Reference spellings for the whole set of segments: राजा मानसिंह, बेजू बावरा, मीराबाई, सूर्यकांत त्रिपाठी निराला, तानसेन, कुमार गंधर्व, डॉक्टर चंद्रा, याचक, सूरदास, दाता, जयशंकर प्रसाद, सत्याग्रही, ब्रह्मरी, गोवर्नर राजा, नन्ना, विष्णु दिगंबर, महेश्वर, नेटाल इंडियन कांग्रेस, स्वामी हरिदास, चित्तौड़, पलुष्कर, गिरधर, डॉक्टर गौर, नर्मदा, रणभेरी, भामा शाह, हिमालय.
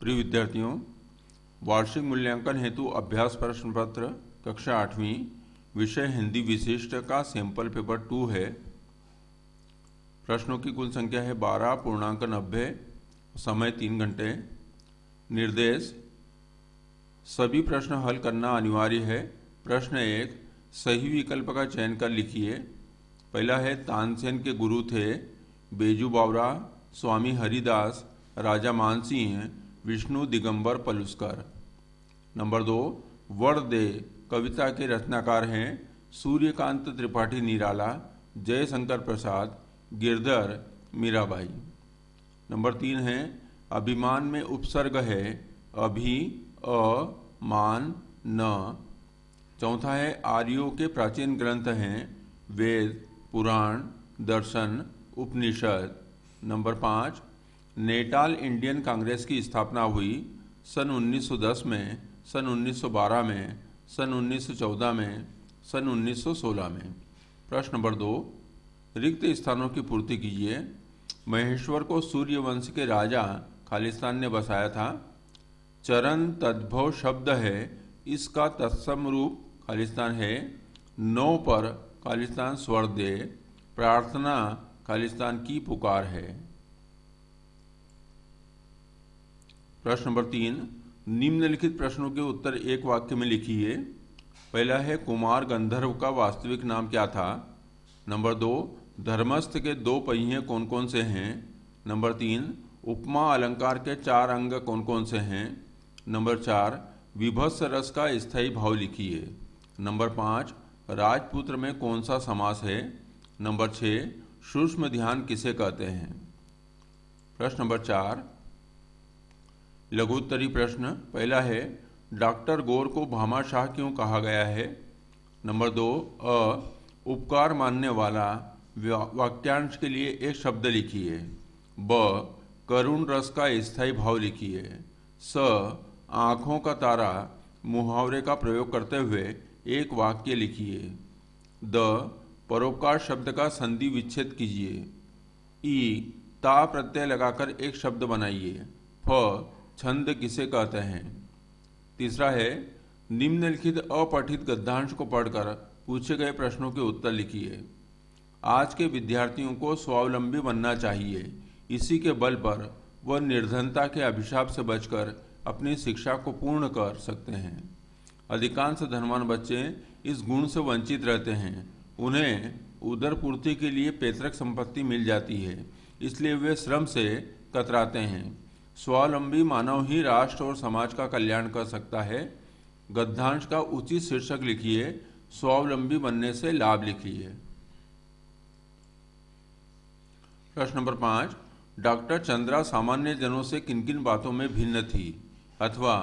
प्रिय विद्यार्थियों, वार्षिक मूल्यांकन हेतु अभ्यास प्रश्न पत्र कक्षा 8वीं विषय हिंदी विशिष्ट का सैंपल पेपर 2 है। प्रश्नों की कुल संख्या है 12.90, समय 3 घंटे। निर्देश: सभी प्रश्न हल करना अनिवार्य है। प्रश्न 1, सही विकल्प का चयन कर लिखिए। पहला है, तानसेन के गुरु थे बेजू बावरा, स्वामी हरिदास, राजा मानसिंह, विष्णु दिगंबर, पलुष्कर। नंबर 2, वर्दे कविता के रचनाकार हैं सूर्यकांत त्रिपाठी निराला, जयशंकर प्रसाद, गिरधर, मीराबाई। नंबर 3 है, अभिमान में उपसर्ग है अभी, अ, मान, न। चौथा है, आर्यों के प्राचीन ग्रंथ हैं वेद, पुराण, दर्शन, Upanishad. Number 5, नेटाल इंडियन कांग्रेस की स्थापना हुई सन 1910 में, सन 1912 में, सन 1914 में, सन 1916 में। प्रश्न नंबर 2, रिक्त स्थानों की पूर्ति कीजिए। महेश्वर को सूर्यवंश के राजा खालिस्तान ने बसाया था। चरण तद्भव शब्द है, इसका तत्सम रूप खालिस्तान है। 9 पर खालिस्तान स्वर दे, प्रार्थना खालिस्तान की पुकार है। प्रश्न नंबर 3, निम्नलिखित प्रश्नों के उत्तर एक वाक्य में लिखिए। पहला है, कुमार गंधर्व का वास्तविक नाम क्या था। नंबर 2, धर्मस्थ के 2 पहिए कौन कौन से हैं। नंबर 3, उपमा अलंकार के 4 अंग कौन कौन से हैं। नंबर 4, विभत्स रस का स्थायी भाव लिखिए। नंबर 5, राजपुत्र में कौन सा समास है। नंबर 6, सूक्ष्म ध्यान किसे कहते हैं। प्रश्न नंबर 4, लघुत्तरी प्रश्न। पहला है, डॉक्टर गौर को भामा शाह क्यों कहा गया है। नंबर 2, अ, उपकार मानने वाला वाक्यांश के लिए एक शब्द लिखिए। ब, करुण रस का स्थायी भाव लिखिए। स, आँखों का तारा मुहावरे का प्रयोग करते हुए एक वाक्य लिखिए। द, परोपकार शब्द का संधि विच्छेद कीजिए। ई, ता प्रत्यय लगाकर एक शब्द बनाइए। फ, छंद किसे कहते हैं। तीसरा है, निम्नलिखित अपठित गद्यांश को पढ़कर पूछे गए प्रश्नों के उत्तर लिखिए। आज के विद्यार्थियों को स्वावलंबी बनना चाहिए, इसी के बल पर वह निर्धनता के अभिशाप से बचकर अपनी शिक्षा को पूर्ण कर सकते हैं। अधिकांश धनवान बच्चे इस गुण से वंचित रहते हैं। उन्हें उदरपूर्ति के लिए पैतृक संपत्ति मिल जाती है, इसलिए वे श्रम से कतराते हैं। स्वावलंबी मानव ही राष्ट्र और समाज का कल्याण कर सकता है। गद्यांश का उचित शीर्षक लिखिए। स्वावलंबी बनने से लाभ लिखिए। प्रश्न नंबर 5, डॉक्टर चंद्रा सामान्य जनों से किन किन बातों में भिन्न थी अथवा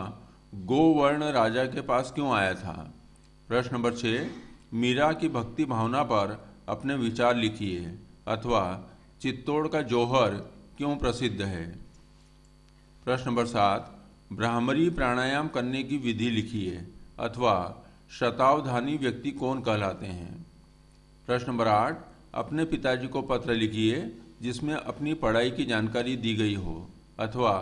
गोवर्नर राजा के पास क्यों आया था। प्रश्न नंबर 6, मीरा की भक्ति भावना पर अपने विचार लिखिए अथवा चित्तौड़ का जौहर क्यों प्रसिद्ध है। प्रश्न नंबर 7, ब्रह्मरी प्राणायाम करने की विधि लिखिए अथवा शतावधानी व्यक्ति कौन कहलाते हैं। प्रश्न नंबर 8, अपने पिताजी को पत्र लिखिए जिसमें अपनी पढ़ाई की जानकारी दी गई हो अथवा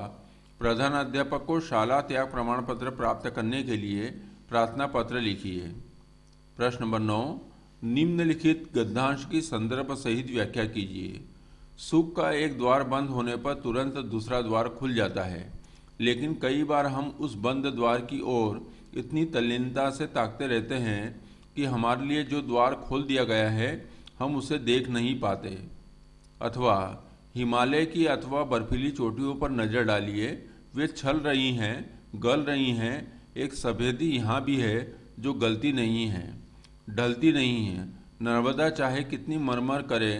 प्रधानाध्यापक को शाला त्याग प्रमाण पत्र प्राप्त करने के लिए प्रार्थना पत्र लिखिए। प्रश्न नंबर 9, निम्नलिखित गद्यांश की संदर्भ सहित व्याख्या कीजिए। सुख का एक द्वार बंद होने पर तुरंत दूसरा द्वार खुल जाता है, लेकिन कई बार हम उस बंद द्वार की ओर इतनी तल्लीनता से ताकते रहते हैं कि हमारे लिए जो द्वार खोल दिया गया है हम उसे देख नहीं पाते। अथवा हिमालय की अथवा बर्फीली चोटियों पर नज़र डालिए, वे छल रही हैं, गल रही हैं। एक सफेदी यहाँ भी है जो गलती नहीं है, ढलती नहीं है। नर्मदा चाहे कितनी मरमर करे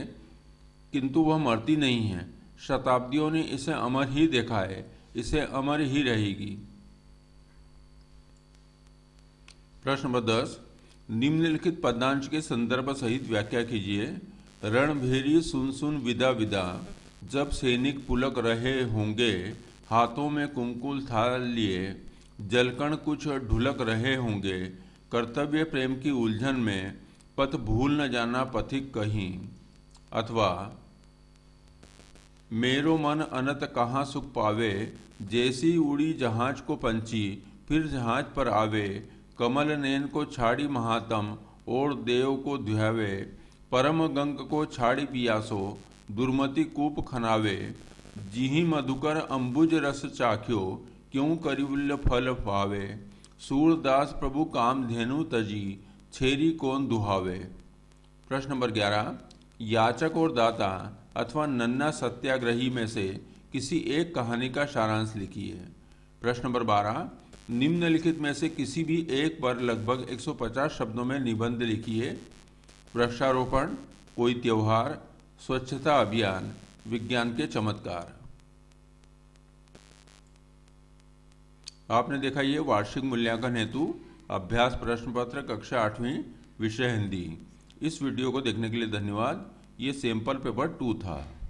किंतु वह मरती नहीं है। शताब्दियों ने इसे अमर ही देखा है, इसे अमर ही रहेगी। प्रश्न नंबर 10, निम्नलिखित पद्यांश के संदर्भ सहित व्याख्या कीजिए। रणभेरी सुन सुन विदा विदा, जब सैनिक पुलक रहे होंगे, हाथों में कुमकुल थाल लिए, जलकण कुछ ढुलक रहे होंगे, कर्तव्य प्रेम की उलझन में पथ भूल न जाना पथिक कहीं। अथवा मेरो मन अनत कहाँ सुख पावे, जैसी उड़ी जहाज को पंछी फिर जहाज पर आवे, कमल नैन को छाड़ी महातम और देव को ध्यावे, परम गंग को छाड़ी पियासो दुर्मति कूप खनावे, जिहि मधुकर अंबुज रस चाख्यो क्यों करिवल्य फल पावे, सूरदास प्रभु कामधेनु तजी छेरी कौन दुहावे। प्रश्न नंबर 11, याचक और दाता अथवा नन्ना सत्याग्रही में से किसी एक कहानी का सारांश लिखिए। प्रश्न नंबर 12, निम्नलिखित में से किसी भी एक पर लगभग 150 शब्दों में निबंध लिखिए। वृक्षारोपण, कोई त्यौहार, स्वच्छता अभियान, विज्ञान के चमत्कार। आपने देखा ये वार्षिक मूल्यांकन हेतु अभ्यास प्रश्न पत्र कक्षा 8वीं विषय हिंदी। इस वीडियो को देखने के लिए धन्यवाद। ये सैंपल पेपर 2 था।